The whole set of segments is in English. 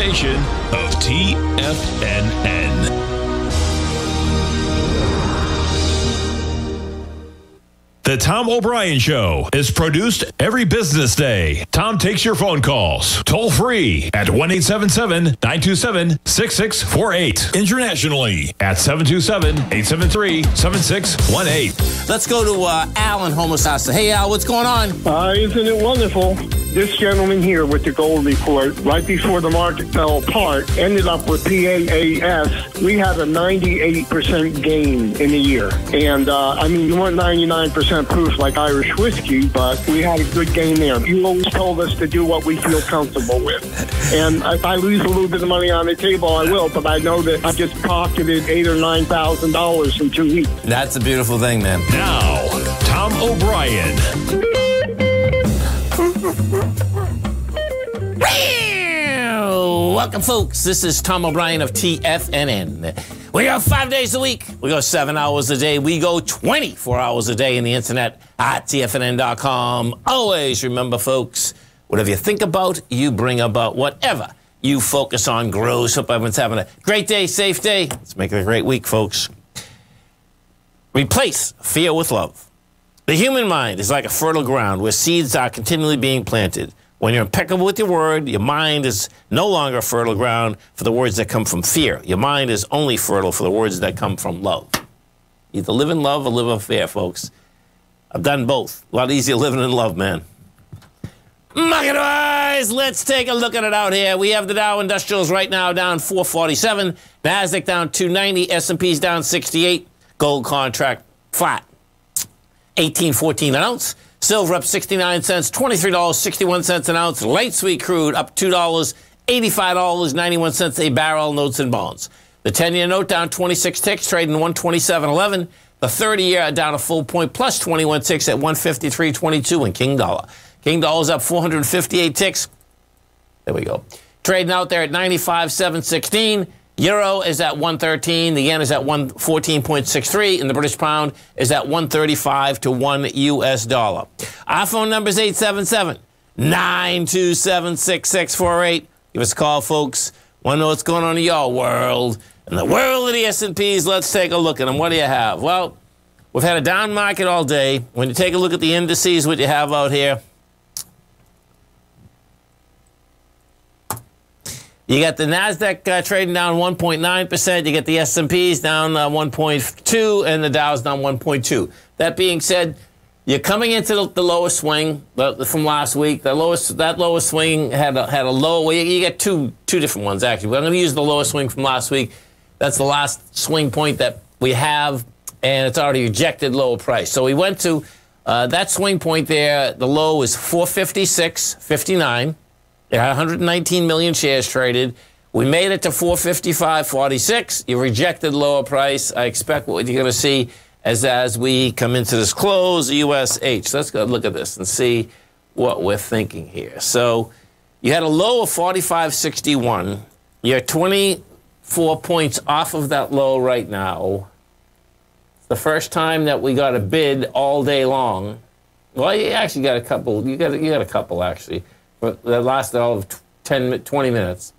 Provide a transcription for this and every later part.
presentation of TFNN. The Tom O'Brien Show is produced every business day. Tom takes your phone calls toll free at 1-877-927-6648. Internationally at 727-873-7618. Let's go to Al in Homosassa. Hey, Al, what's going on? Isn't it wonderful? This gentleman here with the gold report, right before the market fell apart, ended up with PAAS. We had a 98% gain in a year. And, I mean, you weren't 99% proof like Irish whiskey, but we had a good gain there. You always told us to do what we feel comfortable with. And if I lose a little bit of money on the table, I will, but I know that I just pocketed $8,000 or $9,000 in 2 weeks. That's a beautiful thing, man. Now, Tom O'Brien. Welcome, folks. This is Tom O'Brien of TFNN. We go 5 days a week. We go 7 hours a day. We go 24 hours a day in the internet at TFNN.com. Always remember, folks, whatever you think about, you bring about. Whatever you focus on grows. Hope everyone's having a great day, safe day. Let's make it a great week, folks. Replace fear with love. The human mind is like a fertile ground where seeds are continually being planted. When you're impeccable with your word, your mind is no longer fertile ground for the words that come from fear. Your mind is only fertile for the words that come from love. Either live in love or live in fear, folks. I've done both. A lot easier living in love, man. Market wise, let's take a look at it out here. We have the Dow Industrials right now down 447. NASDAQ down 290. S&P's down 68. Gold contract flat. 18.14 an ounce. Silver up 69 cents, $23.61 an ounce. Light sweet crude up $2, $85.91 a barrel. Notes and bonds. The 10-year note down 26 ticks, trading 127.11. The 30-year down a full point, plus 21 ticks at 153.22. And King Dollar. King Dollar's up 458 ticks. There we go. Trading out there at 95.716. Euro is at 113, the yen is at 114.63, and the British pound is at 135 to 1 U.S. dollar. Our phone number is 877-927-6648. Give us a call, folks. Want to know what's going on in your world. In the world of the S&Ps, let's take a look at them. What do you have? Well, we've had a down market all day. When you take a look at the indices, what you have out here, you got the NASDAQ trading down 1.9%. You get the S&Ps down 1.2% and the Dow's down 1.2%. That being said, you're coming into the lowest swing from last week. That lowest swing had a low. You got two different ones, actually. I'm going to use the lowest swing from last week. That's the last swing point that we have, and it's already rejected lower price. So we went to that swing point there. The low is 456.59. It had 119 million shares traded. We made it to 455.46. You rejected lower price. I expect what you're going to see as we come into this close, USH. Let's go look at this and see what we're thinking here. So you had a low of 45.61. You're 24 points off of that low right now. It's the first time that we got a bid all day long. Well, you actually got a couple. You got a couple, actually. But that lasted all of 10, 20 minutes.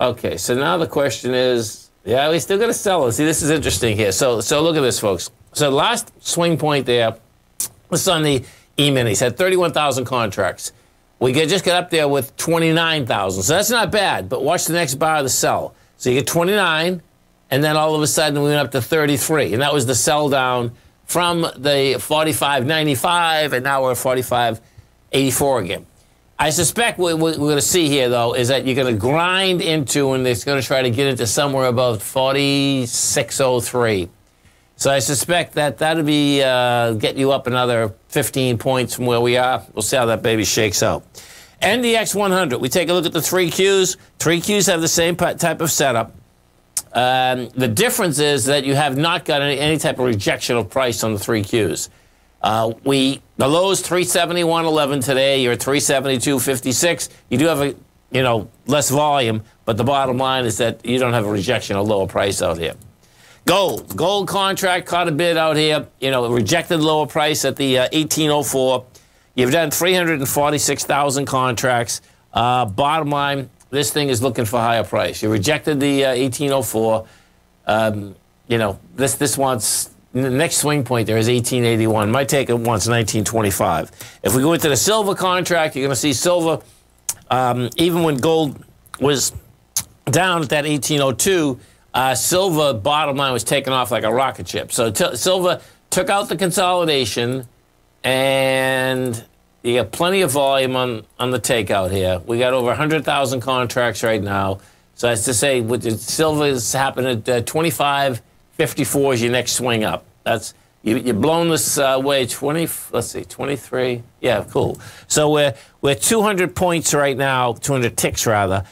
Okay, so now the question is, yeah, we still got to sell it. See, this is interesting here. So look at this, folks. So the last swing point there, this is on the E-minis, had 31,000 contracts. We just got up there with 29,000. So that's not bad, but watch the next bar of the sell. So you get 29, and then all of a sudden we went up to 33, and that was the sell down from the 45.95, and now we're at 45.84 again. I suspect what we're going to see here, though, is that you're going to grind into, and it's going to try to get into somewhere above 46.03. So I suspect that that'll be get you up another 15 points from where we are. We'll see how that baby shakes out. NDX 100. We take a look at the 3Qs. 3Qs have the same type of setup. The difference is that you have not got any type of rejection of price on the 3Qs. The low's 371.11 today. You're at 372.56. You do have a, less volume, but the bottom line is that you don't have a rejection of lower price out here. Gold. Gold contract caught a bid out here. Rejected lower price at the 18.04. You've done 346,000 contracts. Bottom line, This thing is looking for higher price. You rejected the 1804. You know, this wants, the next swing point there is 1881. My take, it wants 1925. If we go into the silver contract, you're going to see silver, even when gold was down at that 1802, silver bottom line was taken off like a rocket ship. So silver took out the consolidation, and you got plenty of volume on the takeout here. We got over 100,000 contracts right now. So that's to say, with the silver has happened at 25.54 is your next swing up. That's you're blown this way 20. Let's see, 23. Yeah, cool. So we're 200 points right now, 200 ticks rather,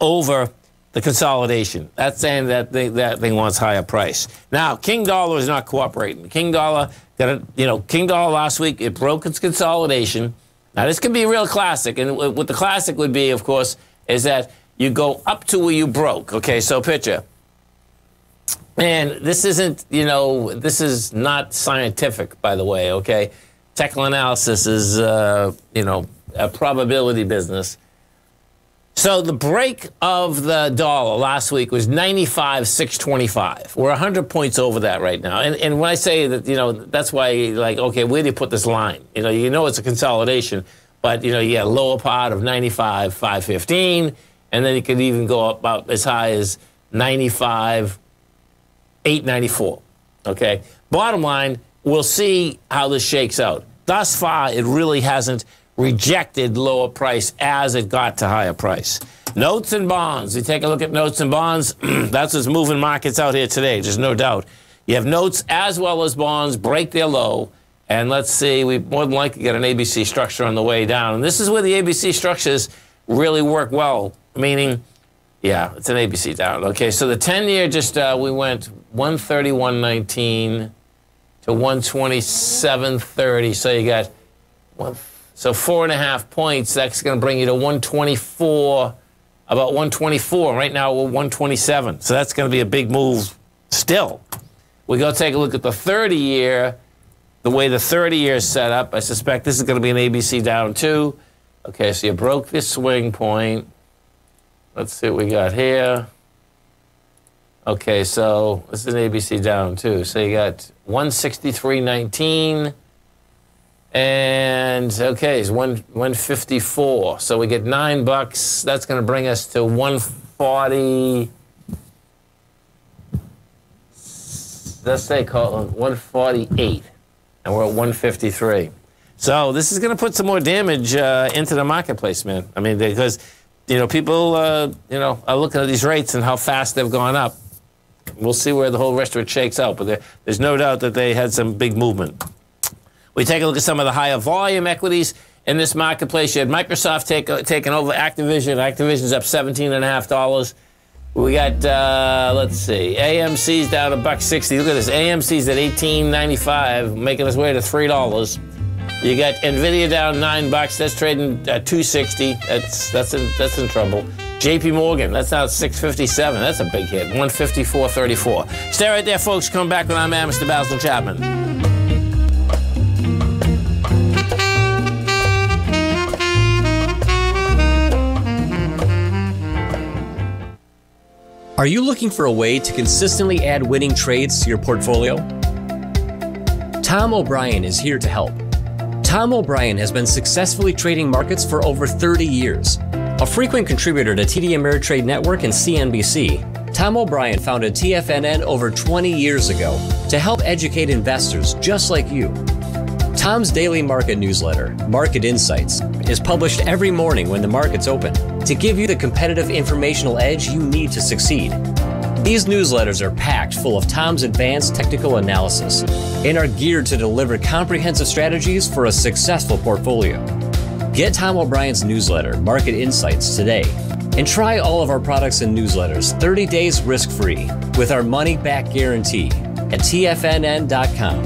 over the consolidation. That's saying that that thing wants higher price. Now, King Dollar is not cooperating. King Dollar got a, you know, King Dollar last week, it broke its consolidation. Now this could be a real classic, and what the classic would be, of course, is that you go up to where you broke. Okay, so picture. And this isn't, you know, this is not scientific, by the way, okay? Technical analysis is, you know, a probability business. So the break of the dollar last week was 95.625. We're 100 points over that right now. And when I say that, you know, that's why, like, okay, where do you put this line? You know it's a consolidation, but, you know, you got a lower part of 95.515. And then it could even go up about as high as 95.894. Okay. Bottom line, we'll see how this shakes out. Thus far, it really hasn't rejected lower price as it got to higher price. Notes and bonds. You take a look at notes and bonds. That's what's moving markets out here today. There's no doubt. You have notes as well as bonds break their low. And let's see, we more than likely get an ABC structure on the way down. And this is where the ABC structures really work well. Meaning, yeah, it's an ABC down. Okay, so the 10-year just, we went 131.19 to 127.30. So you got, 4.5 points. That's going to bring you to 124, about 124. Right now we're 127. So that's going to be a big move still. We're going to take a look at the 30-year, the way the 30-year is set up. I suspect this is going to be an ABC down too. Okay, so you broke this swing point. Let's see what we got here. Okay, so this is an ABC down too. So you got 163.19, and okay, it's 154. So we get $9. That's going to bring us to 140. Let's say call it 148, and we're at 153. So this is going to put some more damage into the marketplace, man. I mean, because, you know, people, you know, are looking at these rates and how fast they've gone up. We'll see where the whole rest of it shakes out, but there's no doubt that they had some big movement. We take a look at some of the higher volume equities in this marketplace. You had Microsoft taking over Activision. Activision's up $17.50. We got, let's see, AMC's down $1.60. Look at this, AMC's at $18.95, making its way to $3. You got NVIDIA down $9. That's trading at $2.60. That's in trouble. JP Morgan, that's now $6.57. That's a big hit. $154.34. Stay right there, folks. Come back when I'm at Mr. Basil Chapman. Are you looking for a way to consistently add winning trades to your portfolio? Tom O'Brien is here to help. Tom O'Brien has been successfully trading markets for over 30 years. A frequent contributor to TD Ameritrade Network and CNBC, Tom O'Brien founded TFNN over 20 years ago to help educate investors just like you. Tom's daily market newsletter, Market Insights, is published every morning when the markets open to give you the competitive informational edge you need to succeed. These newsletters are packed full of Tom's advanced technical analysis and are geared to deliver comprehensive strategies for a successful portfolio. Get Tom O'Brien's newsletter, Market Insights, today, and try all of our products and newsletters 30 days risk-free with our money-back guarantee at tfnn.com.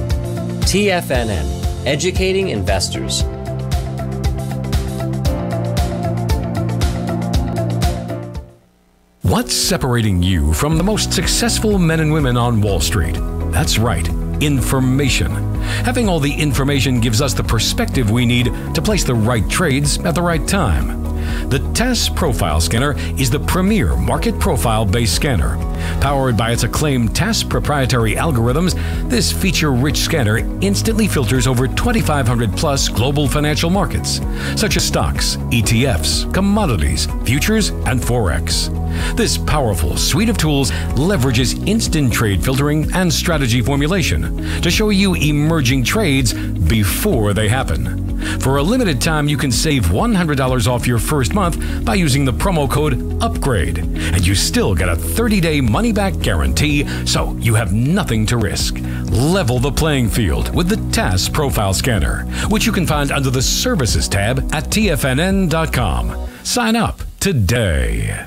TFNN, educating investors. What's separating you from the most successful men and women on Wall Street? That's right, information. Having all the information gives us the perspective we need to place the right trades at the right time. The TAS Profile Scanner is the premier market profile-based scanner. Powered by its acclaimed TAS proprietary algorithms, this feature-rich scanner instantly filters over 2,500-plus global financial markets, such as stocks, ETFs, commodities, futures, and forex. This powerful suite of tools leverages instant trade filtering and strategy formulation to show you emerging trades before they happen. For a limited time, you can save $100 off your first month by using the promo code UPGRADE, and you still get a 30-day money-back guarantee, so you have nothing to risk. Level the playing field with the TAS Profile Scanner, which you can find under the Services tab at TFNN.com. Sign up today.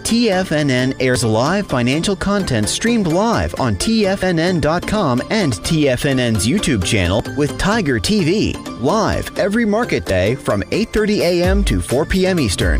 TFNN airs live financial content streamed live on TFNN.com and TFNN's YouTube channel with Tiger TV, live every market day from 8:30 a.m. to 4 p.m. Eastern.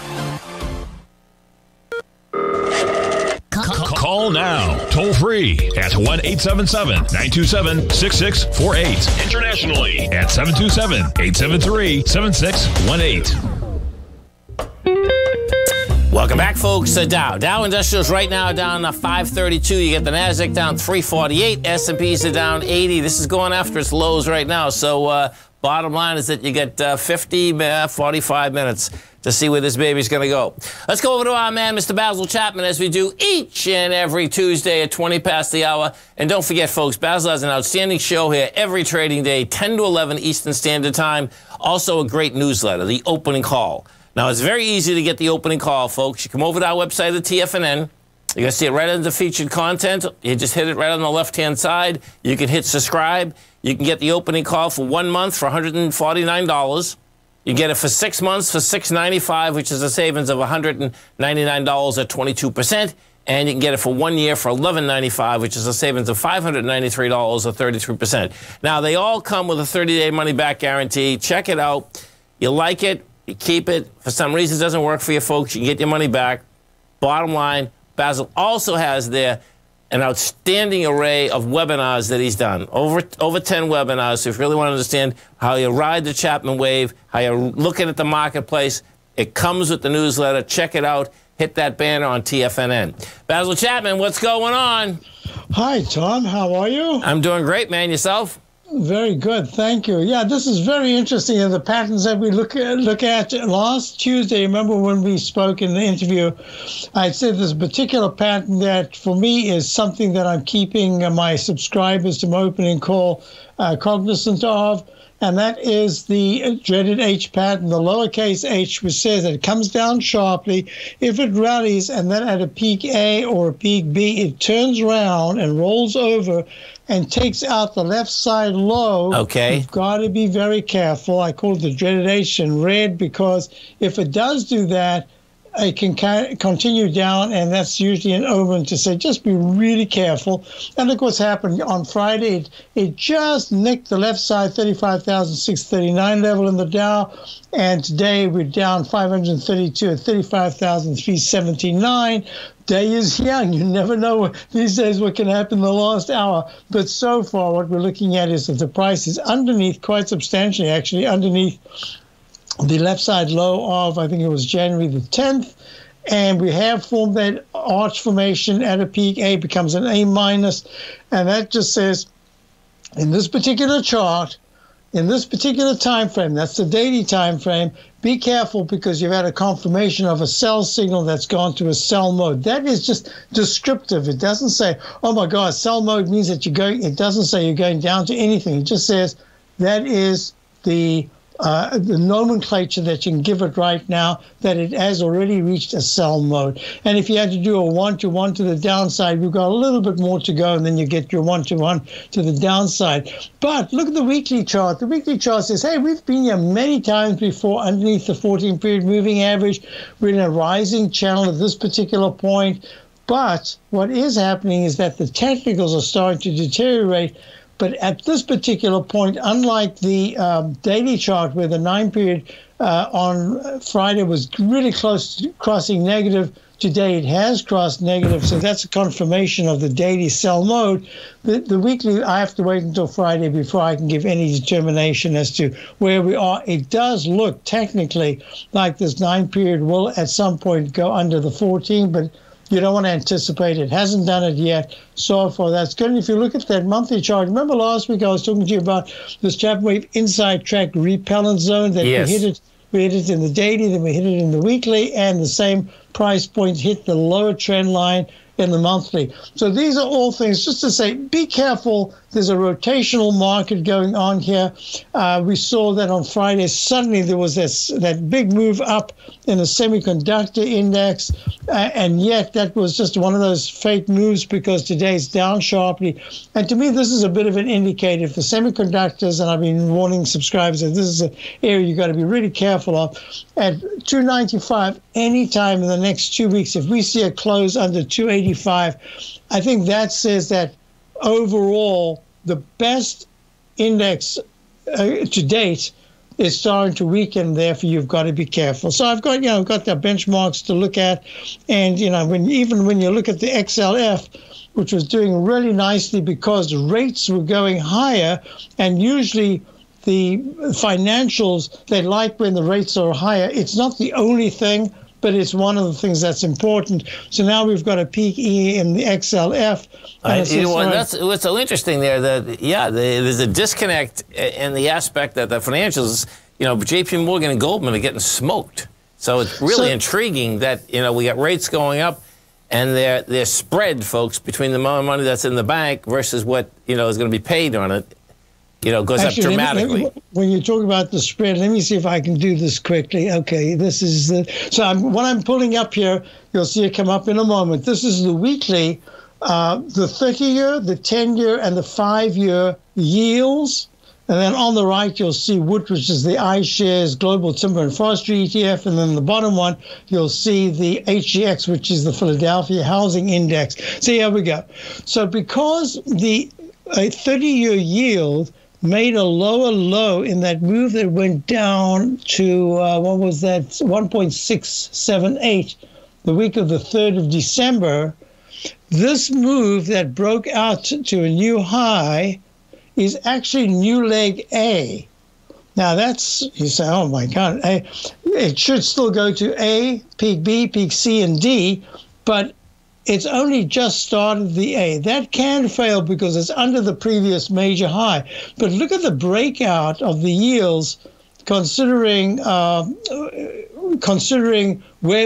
Call now, toll free at 1-877-927-6648. Internationally at 727-873-7618. Welcome back, folks. Dow Industrials right now down 532. You get the Nasdaq down 348. S&Ps are down 80. This is going after its lows right now. So bottom line is that you get 45 minutes to see where this baby's going to go. Let's go over to our man, Mr. Basil Chapman, as we do each and every Tuesday at 20 past the hour. And don't forget, folks, Basil has an outstanding show here every trading day, 10 to 11 Eastern Standard Time. Also a great newsletter, The Opening Call. Now, it's very easy to get The Opening Call, folks. You come over to our website at TFNN. You're going to see it right under featured content. You just hit it right on the left-hand side. You can hit subscribe. You can get The Opening Call for 1 month for $149. You get it for 6 months for $695, which is a savings of $199 at 22%. And you can get it for 1 year for $1195, which is a savings of $593 or 33%. Now, they all come with a 30-day money-back guarantee. Check it out. You like it, you keep it. For some reason, it doesn't work for you, folks. You can get your money back. Bottom line, Basil also has there an outstanding array of webinars that he's done, over 10 webinars. So if you really want to understand how you ride the Chapman wave, how you're looking at the marketplace, it comes with the newsletter. Check it out. Hit that banner on TFNN. Basil Chapman, what's going on? Hi, Tom. How are you? I'm doing great, man. Yourself? Very good. Thank you. Yeah, this is very interesting. And the patterns that we look at last Tuesday, remember when we spoke in the interview, I said this particular pattern that for me is something that I'm keeping my subscribers to my Opening Call cognizant of. And that is the dreaded H pattern, the lowercase h, which says that it comes down sharply. If it rallies and then at a peak A or a peak B, it turns around and rolls over and takes out the left side low. Okay. You've got to be very careful. I call it the dreaded H in red because if it does do that, it can continue down, and that's usually an omen to say just be really careful. And look what's happened on Friday. It just nicked the left side 35,639 level in the Dow, and today we're down 532 at 35,379. Day is young. You never know these days what can happen in the last hour. But so far what we're looking at is that the price is underneath quite substantially, actually, underneath the left side low of, I think it was January the 10th, and we have formed that arch formation at a peak. A becomes an A minus, and that just says in this particular chart, in this particular time frame, that's the daily time frame, be careful because you've had a confirmation of a sell signal that's gone to a sell mode. That is just descriptive. It doesn't say, oh my God, sell mode means that you're going, it doesn't say you're going down to anything. It just says that is the the nomenclature that you can give it right now, that it has already reached a sell mode. And if you had to do a one-to-one to the downside, we've got a little bit more to go, and then you get your one-to-one to the downside. But look at the weekly chart. The weekly chart says, hey, we've been here many times before underneath the 14-period moving average. We're in a rising channel at this particular point. But what is happening is that the technicals are starting to deteriorate. But at this particular point, unlike the daily chart where the 9-period on Friday was really close to crossing negative, today it has crossed negative. So that's a confirmation of the daily sell mode. The weekly, I have to wait until Friday before I can give any determination as to where we are. It does look technically like this 9-period will at some point go under the 14, but you don't want to anticipate it. Hasn't done it yet. So far, that's good. And if you look at that monthly chart, remember last week I was talking to you about this Chapman Wave inside track repellent zone that yes, we hit it in the daily, then we hit it in the weekly, and the same price point hit the lower trend line in the monthly. So these are all things just to say, be careful. There's a rotational market going on here. We saw that on Friday. Suddenly there was that big move up in the semiconductor index, and yet that was just one of those fake moves because today's down sharply. And to me, this is a bit of an indicator for semiconductors, and I've been warning subscribers that this is an area you've got to be really careful of. At 295, anytime in the next 2 weeks, if we see a close under 285, I think that says that overall, the best index to date is starting to weaken. Therefore, you've got to be careful. So I've got the benchmarks to look at, and when you look at the XLF, which was doing really nicely because rates were going higher, and usually the financials, they like when the rates are higher. It's not the only thing, but it's one of the things that's important. So now we've got a peak E in the XLF. That's what's so interesting there. There's a disconnect in the aspect that the financials, JP Morgan and Goldman are getting smoked. So it's really intriguing that we got rates going up, and their spread, folks, between the amount of money that's in the bank versus what is going to be paid on it, goes up dramatically. When you talk about the spread, let me see if I can do this quickly. Okay, this is what I'm pulling up here. You'll see it come up in a moment. This is the weekly, the 30-year, the 10-year, and the 5-year yields. And then on the right, you'll see WIT, which is the iShares Global Timber and Forestry ETF. And then the bottom one, you'll see the HGX, which is the Philadelphia Housing Index. So here we go. So because a 30-year yield made a lower low in that move that went down to, 1.678, the week of the 3rd of December. This move that broke out to a new high is actually new leg A. Now that's, you say, oh my God, it should still go to A, peak B, peak C, and D, but it's only just started the A. That can fail because it's under the previous major high. But look at the breakout of the yields considering where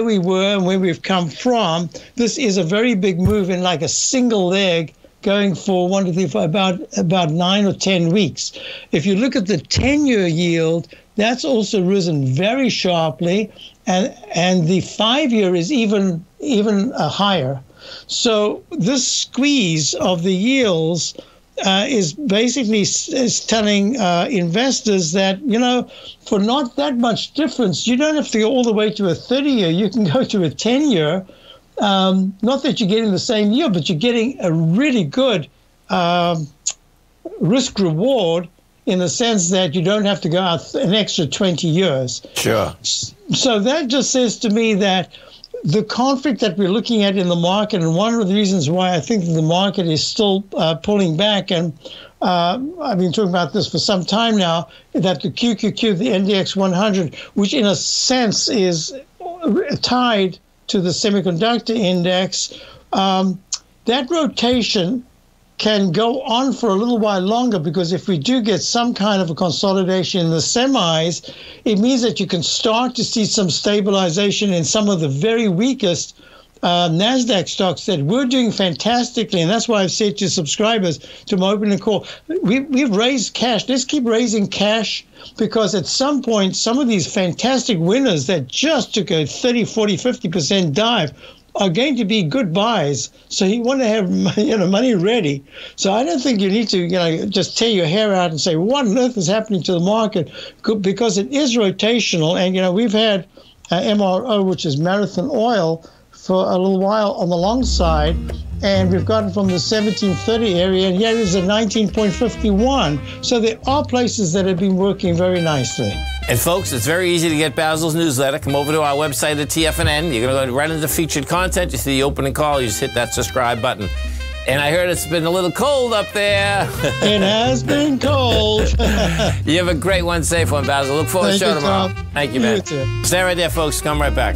we were and where we've come from. This is a very big move in like a single leg going for about 9 or 10 weeks. If you look at the 10-year yield, that's also risen very sharply, and the 5-year is even higher. So this squeeze of the yields is basically telling investors that, for not that much difference, you don't have to go all the way to a 30-year. You can go to a 10-year. Not that you're getting the same yield, but you're getting a really good risk reward in the sense that you don't have to go out an extra 20 years. Sure. So that just says to me that the conflict that we're looking at in the market, and one of the reasons why I think that the market is still pulling back, and I've been talking about this for some time now, that the QQQ, the NDX 100, which in a sense is tied to the semiconductor index, that rotation can go on for a little while longer, because if we do get some kind of a consolidation in the semis, it means that you can start to see some stabilization in some of the very weakest NASDAQ stocks said, we're doing fantastically. And that's why I've said to subscribers, to my opening call, we've raised cash. Let's keep raising cash, because at some point, some of these fantastic winners that just took a 30, 40, 50% dive are going to be good buys. So you want to have money ready. So I don't think you need to just tear your hair out and say, what on earth is happening to the market? Because it is rotational. And, we've had MRO, which is Marathon Oil, for a little while on the long side, and we've gotten from the 1730 area, and here it is at 19.51. So there are places that have been working very nicely. And folks, it's very easy to get Basil's newsletter. Come over to our website at TFNN. You're going to go right into featured content. You see the opening call. You just hit that subscribe button. And I heard it's been a little cold up there. It has been cold. You have a great one, safe one, Basil. Look forward to the show tomorrow. Tom. Thank you, man. Stay right there, folks. Come right back.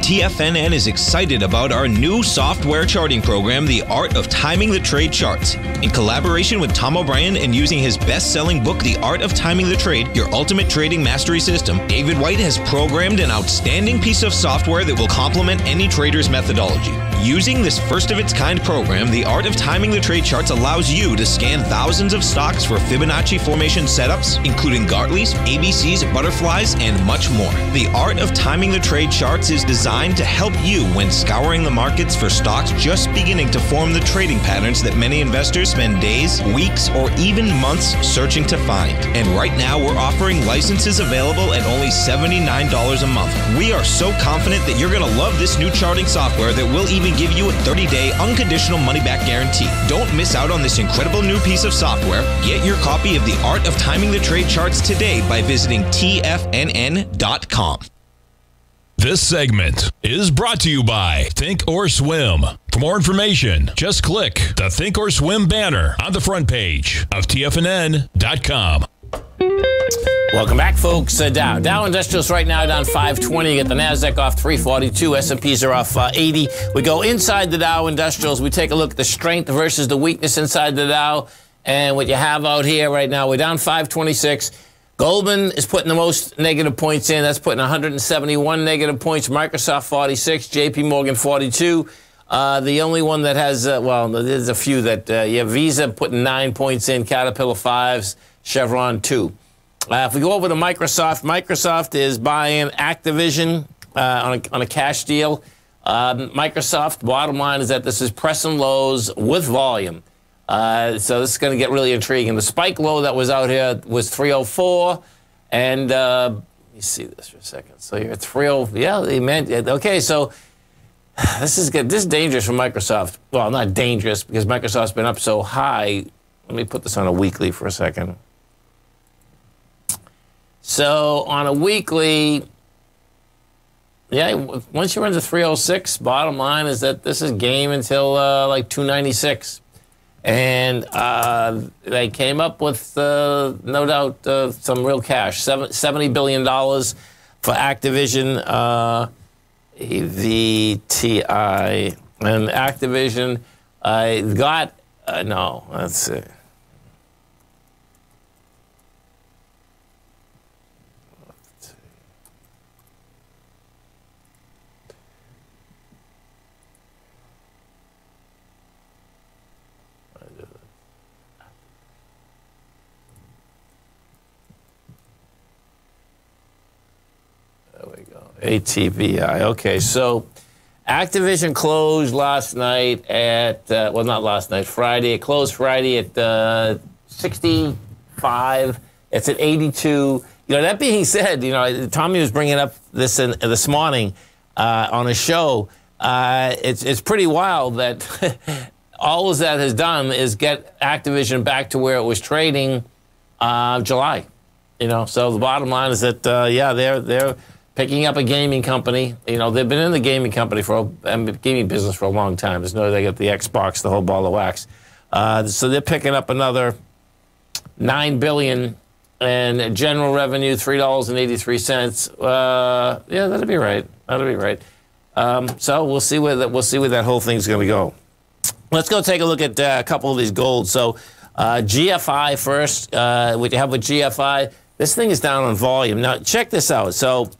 TFNN is excited about our new software charting program, The Art of Timing the Trade Charts. In collaboration with Tom O'Brien and using his best-selling book, The Art of Timing the Trade, Your Ultimate Trading Mastery System, David White has programmed an outstanding piece of software that will complement any trader's methodology. Using this first-of-its-kind program, The Art of Timing the Trade Charts allows you to scan thousands of stocks for Fibonacci formation setups, including Gartley's, ABC's, butterflies, and much more. The Art of Timing the Trade Charts is designed to help you when scouring the markets for stocks just beginning to form the trading patterns that many investors spend days, weeks, or even months searching to find. And right now, we're offering licenses available at only $79 a month. We are so confident that you're going to love this new charting software that will even give you a 30-day unconditional money-back guarantee. Don't miss out on this incredible new piece of software. Get your copy of The Art of Timing the Trade Charts today by visiting TFNN.com. This segment is brought to you by Thinkorswim. For more information, just click the Thinkorswim banner on the front page of TFNN.com. Welcome back, folks. Dow. Dow Industrials right now down 520. You get the NASDAQ off 342. S&Ps are off 80. We go inside the Dow Industrials. We take a look at the strength versus the weakness inside the Dow. And what you have out here right now, we're down 526. Goldman is putting the most negative points in. That's putting 171 negative points. Microsoft 46, JP Morgan 42. The only one that has, well, there's a few that, yeah, Visa putting 9 points in, Caterpillar 5s, Chevron 2. If we go over to Microsoft, Microsoft is buying Activision on a cash deal. Microsoft, bottom line is that this is pressing lows with volume. So this is going to get really intriguing. The spike low that was out here was 304, and me see this for a second. So you're 304. Yeah, they meant it. Okay, so this is good. This is dangerous for Microsoft. Well, not dangerous because Microsoft's been up so high. Let me put this on a weekly for a second. So on a weekly, yeah, once you run to 306, bottom line is that this is game until like 296. And they came up with, no doubt, some real cash, $70 billion for Activision, AVTI. And Activision got, no, let's see. ATVI. Okay, so Activision closed last night at, well, not last night, Friday. It closed Friday at 65. It's at 82. You know, that being said, you know, Tommy was bringing up this this morning on a show. It's pretty wild that all of that has done is get Activision back to where it was trading July. You know, so the bottom line is that, yeah, they're picking up a gaming company. You know, they've been in the gaming company for gaming business for a long time. There's no, they got the Xbox, the whole ball of wax. So they're picking up another $9 billion and general revenue $3.83. Yeah, that'll be right. That'll be right. So we'll see where that whole thing's going to go. Let's go take a look at a couple of these golds. So GFI first. What you have with GFI. This thing is down on volume. Now, check this out. So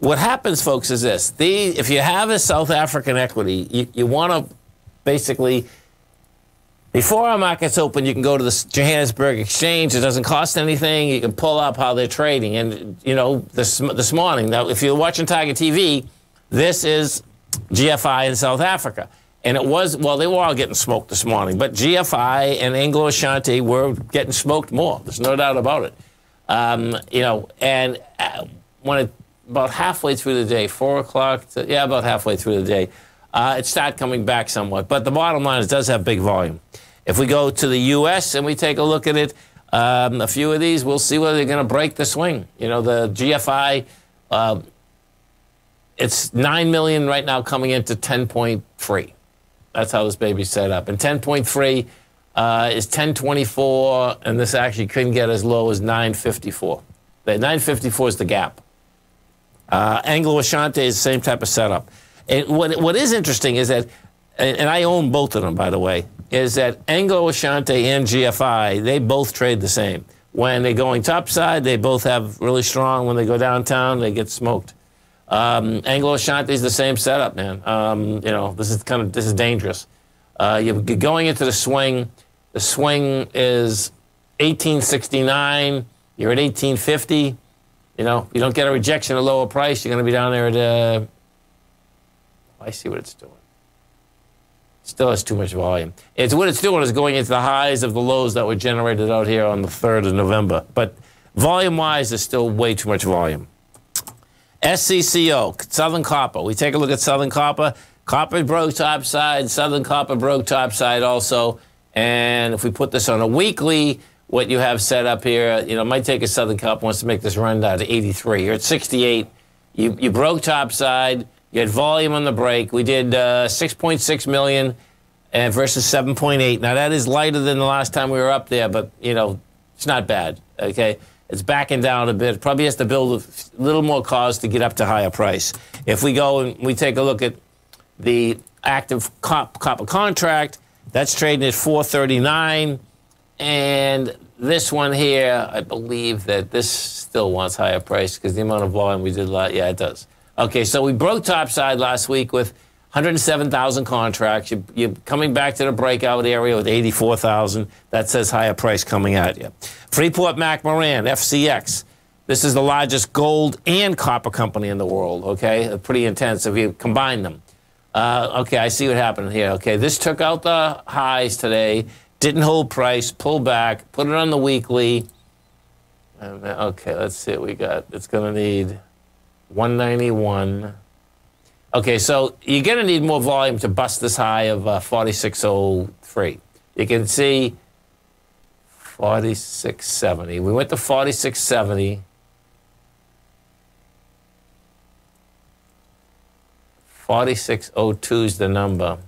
what happens, folks, is this. If you have a South African equity, you want to basically, before our markets open, you can go to the Johannesburg Exchange. It doesn't cost anything. You can pull up how they're trading. And, you know, this morning, now, if you're watching Tiger TV, this is GFI in South Africa. And it was, well, they were all getting smoked this morning. But GFI and Anglo Ashanti were getting smoked more. There's no doubt about it. You know, and when about halfway through the day, 4 o'clock, yeah, about halfway through the day, it started coming back somewhat. But the bottom line is it does have big volume. If we go to the U.S. and we take a look at it, a few of these, we'll see whether they're going to break the swing. You know, the GFI, it's 9 million right now coming into 10.3. That's how this baby's set up. And 10.3 is 10.24, and this actually couldn't get as low as 9.54. 9.54 is the gap. Anglo Ashanti is the same type of setup. And what is interesting is that, and I own both of them, by the way, is that Anglo Ashanti and GFI, they both trade the same. When they're going topside, they both have really strong. When they go downtown, they get smoked. Anglo Ashanti is the same setup, man. You know, this is dangerous. You're going into the swing. The swing is 1869. You're at 1850. You know, you don't get a rejection at a lower price. You're going to be down there at. I see what it's doing. Still has too much volume. It's what it's doing is going into the highs of the lows that were generated out here on the 3rd of November. But volume-wise, there's still way too much volume. SCCO, Southern Copper. We take a look at Southern Copper. Copper broke topside. Southern Copper broke topside also. And if we put this on a weekly, what you have set up here, you know, it might take a Southern Copper wants to make this run down to 83. You're at 68. You broke topside. You had volume on the break. We did 6.6 million versus 7.8. Now, that is lighter than the last time we were up there, but, you know, it's not bad, okay? It's backing down a bit. Probably has to build a little more cause to get up to higher price. If we go and we take a look at the active copper contract, that's trading at 439. And this one here, I believe that this still wants higher price because the amount of volume we did last, yeah, it does. Okay, so we broke topside last week with 107,000 contracts. You're coming back to the breakout area with 84,000. That says higher price coming at you. Freeport-McMoRan, FCX. This is the largest gold and copper company in the world, okay? Pretty intense if you combine them. Okay, I see what happened here. Okay, this took out the highs today, didn't hold price, pull back, put it on the weekly. And then, okay, let's see what we got. It's going to need 191. Okay, so you're going to need more volume to bust this high of 46.03. You can see 46.70. We went to 46.70. 46.02 is the number.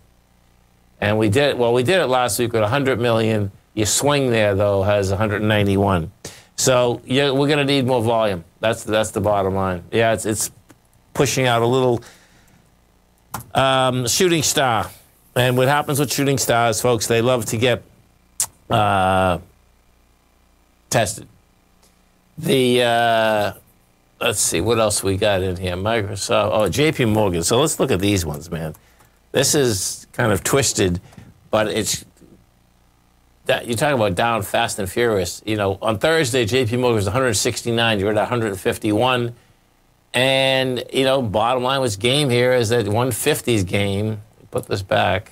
And we did it, well, we did it last week with 100 million. Your swing there, though, has 191. So yeah, we're going to need more volume. That's the bottom line. Yeah, it's pushing out a little shooting star. And what happens with shooting stars, folks, they love to get tested. The, let's see, what else we got in here? Microsoft, oh, JP Morgan. So let's look at these ones, man. This is kind of twisted, but it's, that, you're talking about down fast and furious. You know, on Thursday, JP Morgan was 169, you're at 151. And, you know, bottom line was game here is that 150's game. Put this back.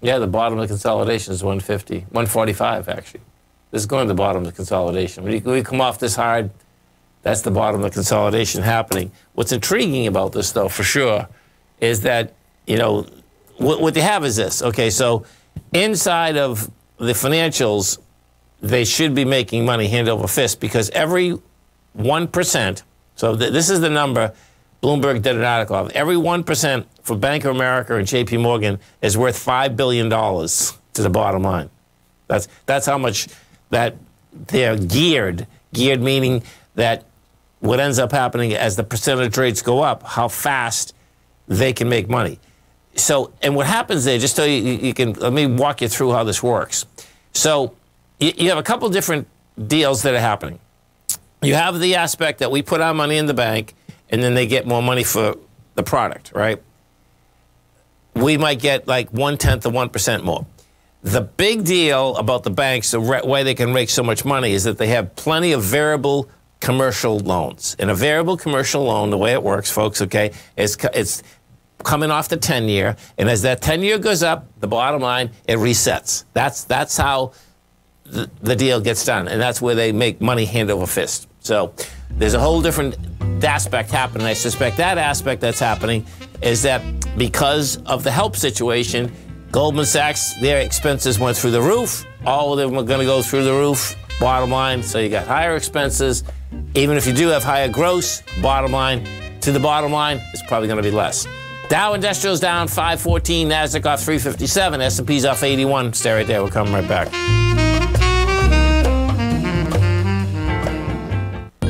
Yeah, the bottom of the consolidation is 150, 145 actually. This is going to the bottom of the consolidation. When we come off this hard, that's the bottom of the consolidation happening. What's intriguing about this, though, for sure, is that, you know, what they have is this. Okay, so inside of the financials, they should be making money hand over fist because every 1%, so this is the number Bloomberg did an article of, every 1% for Bank of America and JP Morgan is worth $5 billion to the bottom line. That's how much that they're geared. Geared meaning that what ends up happening as the percentage rates go up, how fast they can make money. So, and what happens there, just so you can, let me walk you through how this works. So you have a couple different deals that are happening. You have the aspect that we put our money in the bank and then they get more money for the product, right? We might get like 0.1% more. The big deal about the banks, the way they can make so much money is that they have plenty of variable commercial loans. And a variable commercial loan, the way it works, folks, okay, it's coming off the 10-year, and as that 10-year goes up, the bottom line, it resets. That's how the deal gets done, and that's where they make money hand over fist. So there's a whole different aspect happening. I suspect that aspect that's happening is that because of the help situation, Goldman Sachs, their expenses went through the roof. All of them are going to go through the roof, bottom line. So you got higher expenses. Even if you do have higher gross, bottom line, to the bottom line, it's probably going to be less. Dow Industrial's down 514, Nasdaq off 357, S&P's off 81. Stay right there, we'll come right back.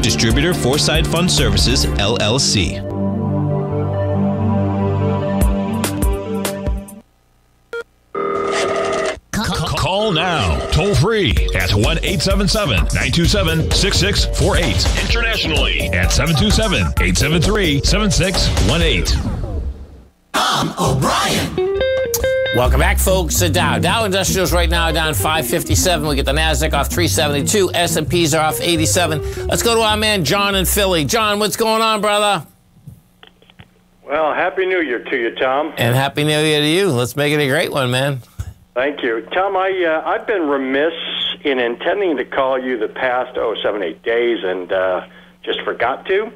Distributor Foreside Fund Services, LLC. Call now, toll free at 1-877-927-6648. Internationally at 727-873-7618. Tom O'Brien. Welcome back, folks. The Dow Industrials right now are down 557. We get the Nasdaq off 372. S&Ps are off 87. Let's go to our man John in Philly. John, what's going on, brother? Well, Happy New Year to you, Tom. And Happy New Year to you. Let's make it a great one, man. Thank you. Tom, I've been remiss in intending to call you the past, 7, 8 days and just forgot to.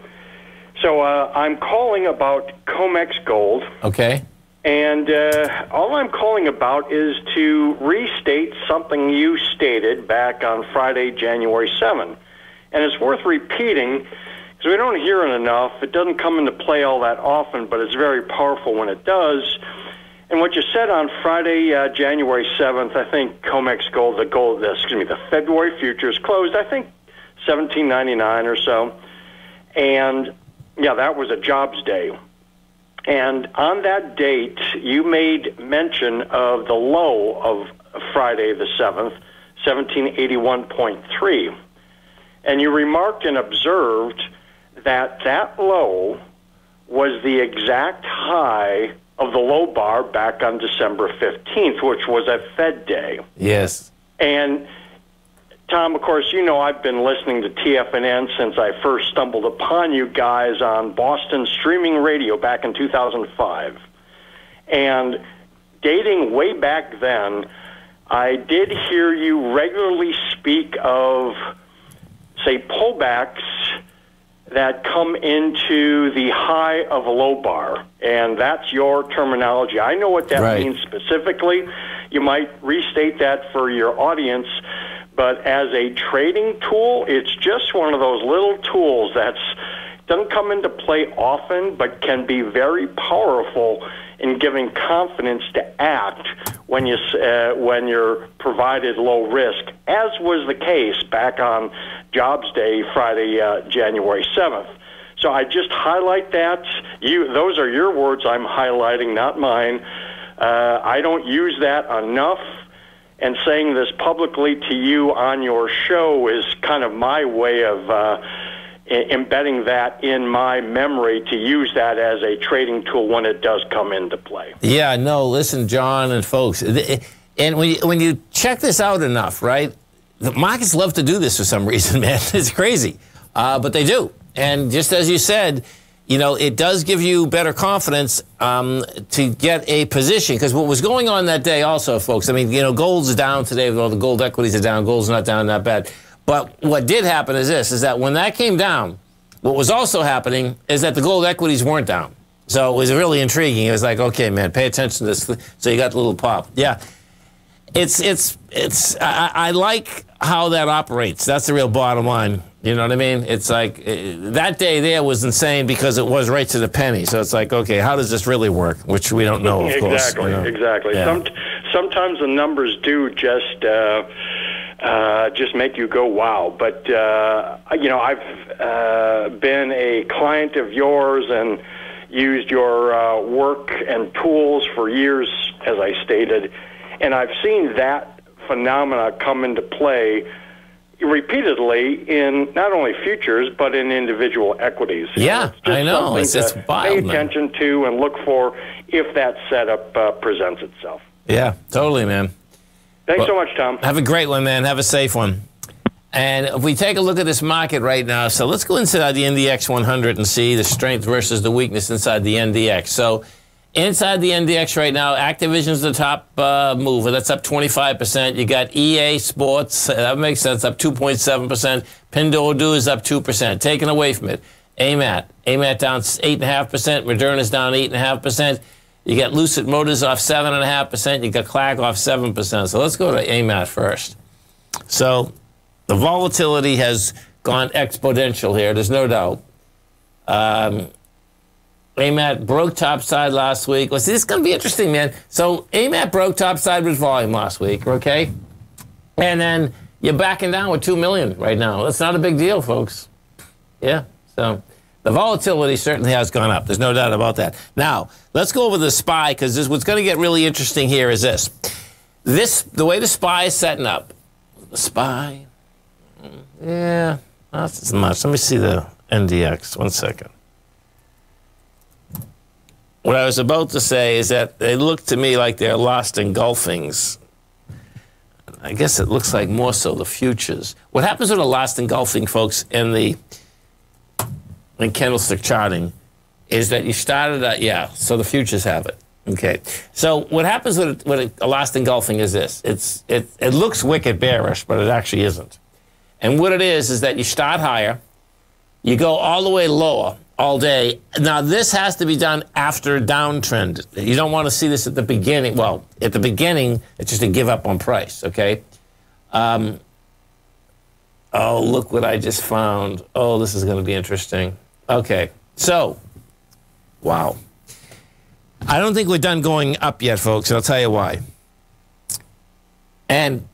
So I'm calling about COMEX Gold. Okay. And all I'm calling about is to restate something you stated back on Friday, January 7th. And it's worth repeating because we don't hear it enough. It doesn't come into play all that often, but it's very powerful when it does. And what you said on Friday, January 7th, I think COMEX Gold, the February futures closed, I think, $17.99 or so. And, yeah, that was a jobs day. And on that date, you made mention of the low of Friday the 7th, 1781.3. And you remarked and observed that that low was the exact high of the low bar back on December 15th, which was a Fed day. Yes. And, Tom, of course, you know I've been listening to TFNN since I first stumbled upon you guys on Boston streaming radio back in 2005. And dating way back then, I did hear you regularly speak of, say, pullbacks that come into the high of a low bar. And that's your terminology. I know what that means specifically. You might restate that for your audience. But as a trading tool, it's just one of those little tools that doesn't come into play often, but can be very powerful in giving confidence to act when you when you're provided low risk, as was the case back on Jobs Day, Friday, January 7th. So I just highlight that. Those are your words I'm highlighting, not mine. I don't use that enough. And saying this publicly to you on your show is kind of my way of embedding that in my memory to use that as a trading tool when it does come into play. Yeah, no, listen, John and folks, and when you check this out enough, right, the markets love to do this for some reason, man. It's crazy, but they do. And just as you said, you know, it does give you better confidence to get a position. Because what was going on that day also, folks, I mean, you know, gold's down today. All the gold equities are down. Gold's not down that bad. But what did happen is this, is that when that came down, what was also happening is that the gold equities weren't down. So it was really intriguing. It was like, okay, man, pay attention to this. So you got the little pop. Yeah. I like how that operates. That's the real bottom line. You know what I mean? It's like that day there was insane because it was right to the penny. So it's like, okay, how does this really work? Which we don't know, of course. Exactly, you know? Exactly. Yeah. Sometimes the numbers do just make you go, wow. But, you know, I've been a client of yours and used your work and tools for years, as I stated, and I've seen that phenomena come into play repeatedly in not only futures, but in individual equities. Yeah, I know. It's just wild. Pay attention to and look for if that setup presents itself. Yeah, totally, man. Thanks so much, Tom. Have a great one, man. Have a safe one. And if we take a look at this market right now, so let's go inside the NDX 100 and see the strength versus the weakness inside the NDX. So inside the NDX right now, Activision's the top mover. That's up 25%. You got EA Sports. That makes sense. Up 2.7%. Pinduoduo is up 2%. Taken away from it. AMAT. AMAT down 8.5%. Moderna's down 8.5%. You got Lucid Motors off 7.5%. You got Clack off 7%. So let's go to AMAT first. So the volatility has gone exponential here. There's no doubt. AMAT broke topside last week. Well, see, this is going to be interesting, man. So AMAT broke topside with volume last week, okay? And then you're backing down with 2 million right now. That's not a big deal, folks. Yeah, so the volatility certainly has gone up. There's no doubt about that. Now, let's go over the SPY, because what's going to get really interesting here is this. The way the SPY is setting up. The SPY, yeah, not as much. Let me see the NDX, 1 second. What I was about to say is that they look to me like they're lost in engulfings. I guess it looks like more so the futures. What happens with a lost engulfing, folks, in the candlestick charting is that you started at, yeah, so the futures have it. Okay. So what happens with a lost engulfing is this. It looks wicked bearish, but it actually isn't. And what it is that you start higher, you go all the way lower, all day. Now, this has to be done after a downtrend. You don't want to see this at the beginning. Well, at the beginning, it's just a give up on price, okay? Oh, look what I just found. Oh, this is going to be interesting. Okay, so, wow. I don't think we're done going up yet, folks, and I'll tell you why. And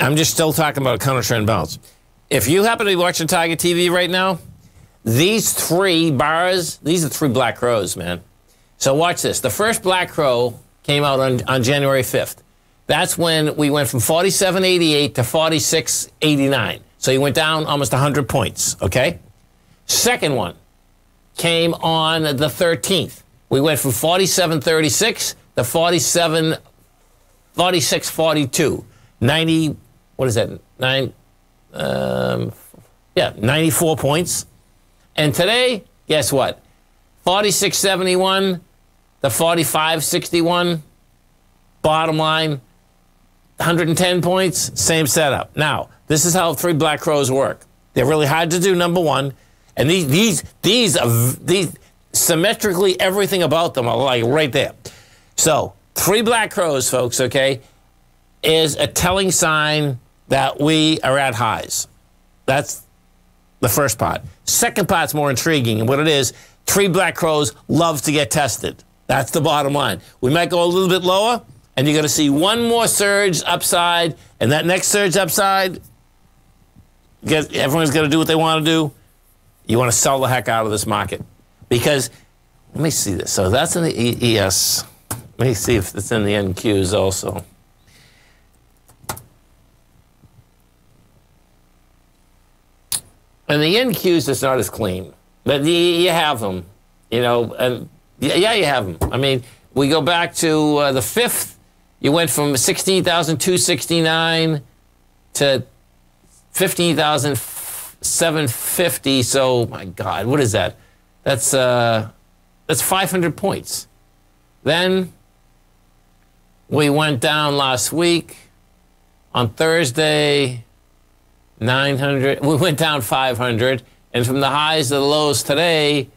I'm just still talking about a counter trend bounce. If you happen to be watching Tiger TV right now, these three bars, these are three black crows, man. So watch this. The first black crow came out on January 5th. That's when we went from 47.88 to 46.89. So you went down almost 100 points, okay? Second one came on the 13th. We went from 47.36 to 46.42. 90, what is that? Yeah, 94 points. And today, guess what? 46.71 to 45.61. Bottom line, 110 points, same setup. Now, this is how three black crows work. They're really hard to do, number one. And these symmetrically everything about them are like right there. So three black crows, folks, okay, is a telling sign that we are at highs. That's the first part. Second part's more intriguing, and what it is, three black crows love to get tested. That's the bottom line. We might go a little bit lower, and you're going to see one more surge upside, and that next surge upside, everyone's going to do what they want to do. You want to sell the heck out of this market. Because, let me see this. So that's in the ES. Let me see if it's in the NQs also. And the NQs is not as clean, but you have them, you know, and yeah, you have them. I mean, we go back to the 5th, you went from 16,269 to 15,750, so my God, what is that? That's 500 points. Then we went down last week on Thursday, 900, we went down 500, and from the highs to the lows today,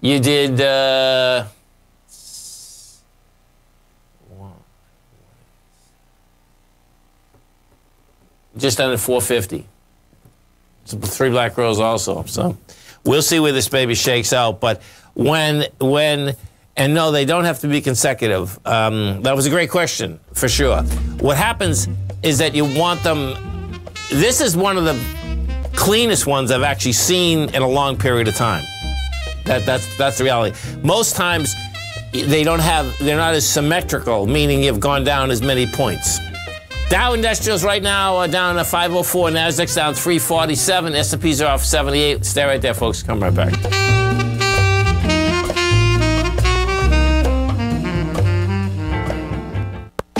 you did, just under 450. So three black crows also, so we'll see where this baby shakes out, but and no, they don't have to be consecutive. That was a great question, for sure. What happens is that you want them. This is one of the cleanest ones I've actually seen in a long period of time. That's the reality. Most times they're not as symmetrical, meaning you've gone down as many points. Dow Industrials right now are down to 504, Nasdaq's down 347, S&Ps are off 78. Stay right there, folks. Come right back.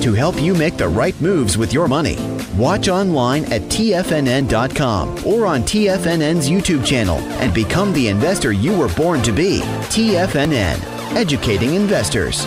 to help you make the right moves with your money. Watch online at TFNN.com or on TFNN's YouTube channel and become the investor you were born to be. TFNN, educating investors.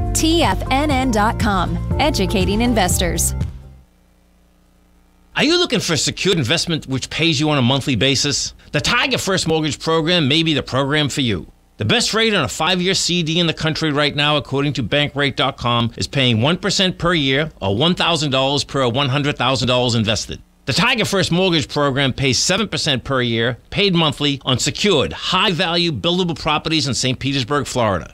TFNN.com, educating investors. Are you looking for a secured investment which pays you on a monthly basis? The Tiger First Mortgage Program may be the program for you. The best rate on a 5-year CD in the country right now, according to Bankrate.com, is paying 1% per year or $1,000 per $100,000 invested. The Tiger First Mortgage Program pays 7% per year, paid monthly, on secured, high-value, buildable properties in St. Petersburg, Florida.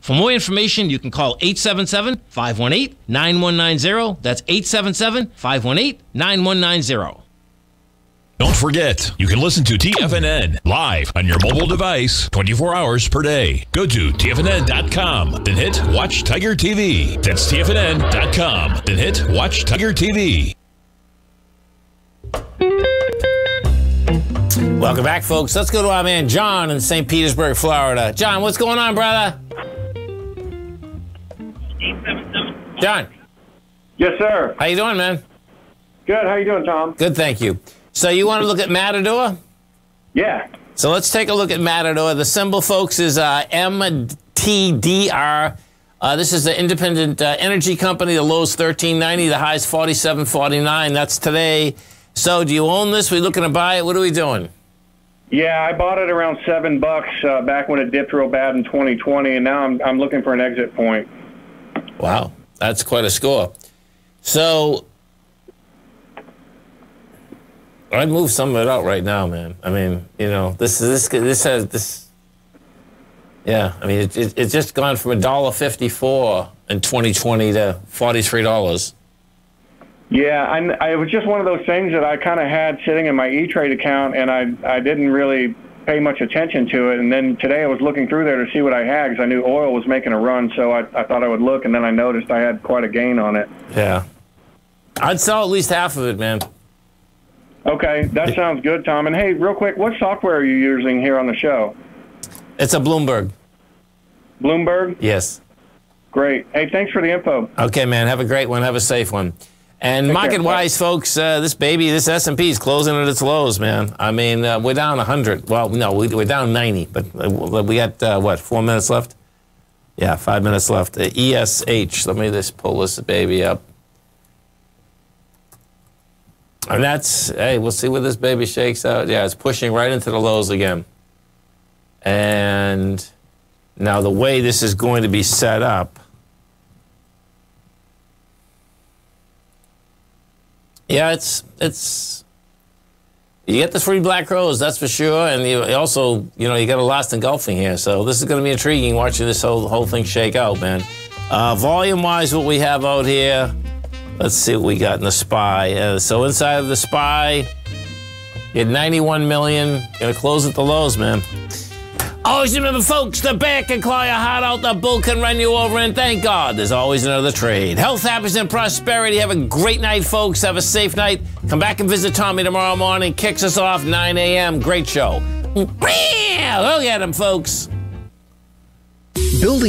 For more information, you can call 877-518-9190. That's 877-518-9190. Don't forget, you can listen to TFNN live on your mobile device 24 hours per day. Go to TFNN.com, then hit Watch Tiger TV. That's TFNN.com, then hit Watch Tiger TV. Welcome back, folks. Let's go to our man John in St. Petersburg, Florida. John, what's going on, brother? John. Yes, sir. How you doing, man? Good. How you doing, Tom? Good, thank you. So you want to look at Matador? Yeah. So let's take a look at Matador. The symbol, folks, is MTDR. This is the independent energy company. The low's $13.90. The high's $47.49. That's today. So do you own this? We looking to buy it? What are we doing? Yeah, I bought it around $7 back when it dipped real bad in 2020, and now I'm looking for an exit point. Wow, that's quite a score. So, I'd move some of it out right now, man. I mean, you know, this has this. Yeah, I mean, it's just gone from $1.54 in 2020 to $43. Yeah, I was just one of those things that I kind of had sitting in my E-Trade account, and I didn't really pay much attention to it, and then today I was looking through there to see what I had because I knew oil was making a run, so I thought I would look, and then I noticed I had quite a gain on it. Yeah, I'd sell at least half of it, man. Okay, that sounds good, Tom. And hey, real quick, what software are you using here on the show? It's a Bloomberg. Bloomberg? Yes. Great. Hey, thanks for the info. Okay, man, have a great one. Have a safe one. And take market-wise, folks, this baby, this S&P is closing at its lows, man. I mean, we're down 100. Well, no, we're down 90, but we got, what, 4 minutes left? Yeah, 5 minutes left. ESH, let me just pull this baby up. And that's, hey, we'll see where this baby shakes out. Yeah, it's pushing right into the lows again. And now the way this is going to be set up, yeah, it's you get the free black crows, that's for sure, and you also, you know, you got a lost engulfing here, so this is going to be intriguing watching this whole thing shake out, man. Volume-wise, what we have out here, let's see what we got in the SPY. So inside of the SPY, you had 91 million, going to close at the lows, man. Always remember, folks, the bear can claw your heart out, the bull can run you over, and thank God there's always another trade. Health, happiness, and prosperity. Have a great night, folks. Have a safe night. Come back and visit Tommy tomorrow morning. Kicks us off 9 a.m. Great show. Look at him, folks. Building.